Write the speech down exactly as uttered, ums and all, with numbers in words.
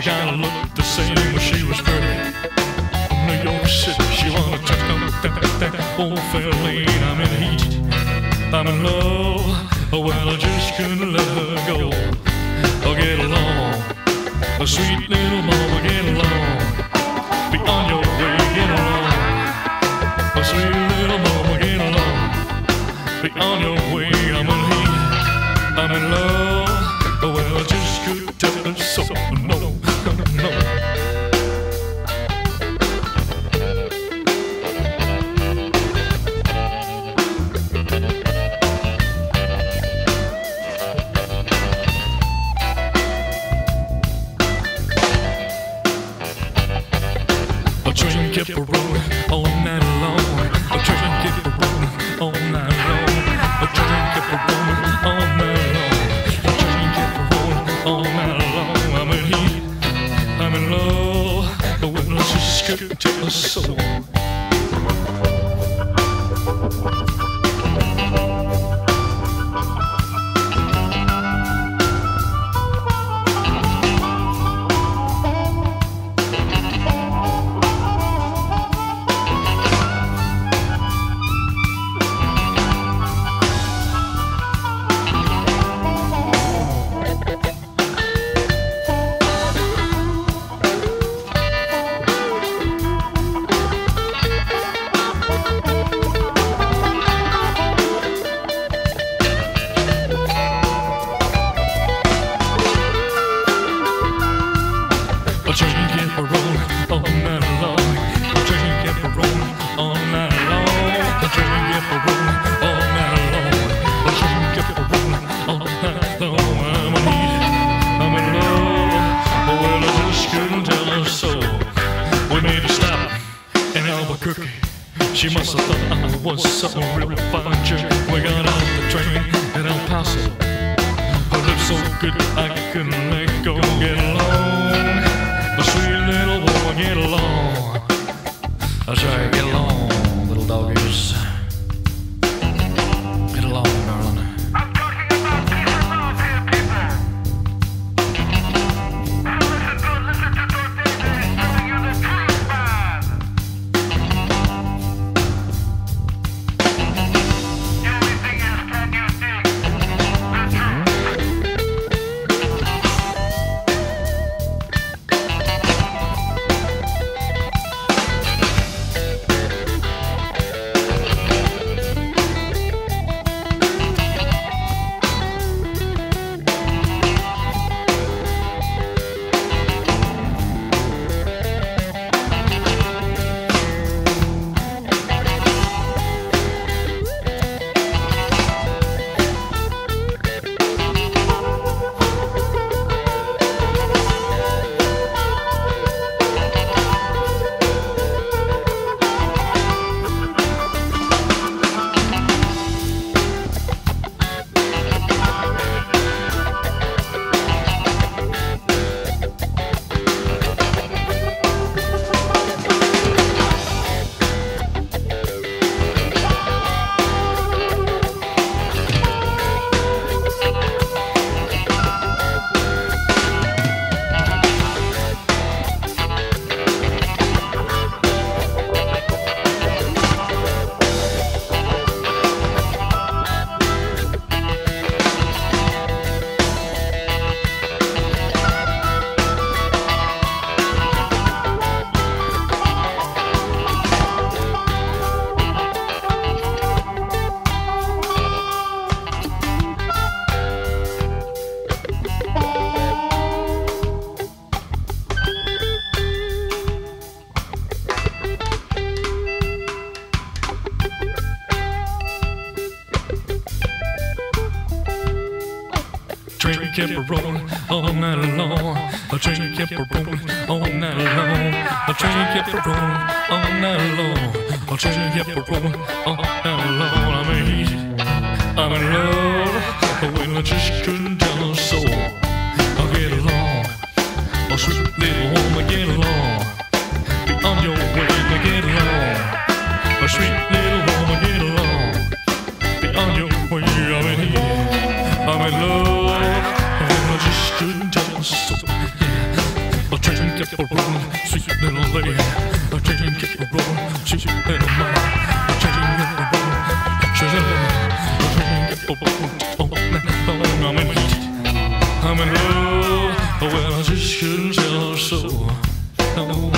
She kinda looked the same when she was pretty. New York City, she wanna touch that, that, that old fair lane. I'm in heat, I'm in love. Well, I just couldn't let her go. I'll get along, a sweet little mama, get along. Be on your way, get along, a sweet little mama, get along. Be on your way, I'm in heat, I'm in love. Well, I just couldn't tell her so. No. A train kept a rolling all night long. A train kept a rolling all night long. A train kept a rolling all night long. A train kept a rolling all night long. I'm in heat, I'm in love. But when I just couldn't tell her so. A train kept a rollin' all night long. A train kept a rollin' all night long. A train kept a rollin' all night long. A train kept a rollin' all night long. I'm in heat, I'm in love. Well, I just couldn't tell her so. We made a stop in Albuquerque. She must have thought I was some real fine jerk. We got off the train in El Paso. Her lips so good I couldn't let go. Get along, a sweet little woman, get along. That's right, get along, little doggies. Get along, darling. I'm talking about people, Roseville people. Now listen to, listen to Dorothy is telling you the truth, man. The only thing is, can you dig the truth? Train kept a rollin' all night long. A train kept a rollin' all night long. A train kept a rollin' all night long. A train kept a rollin' all night long. I'm in heat, I'm in love. Well, I just couldn't tell her so. I'll get along, oh sweet little woman, get along. Be on your way, now get along, oh sweet little woman, get along. Be on your way, I'm in heat, I'm in love. I just couldn't tell her so. a room, she's in a lady. I'm changing a room, she's in a man. I'm changing a room, she's in a man. I'm changing a room, oh man, I'm in love. I'm in love, well I just couldn't tell her so.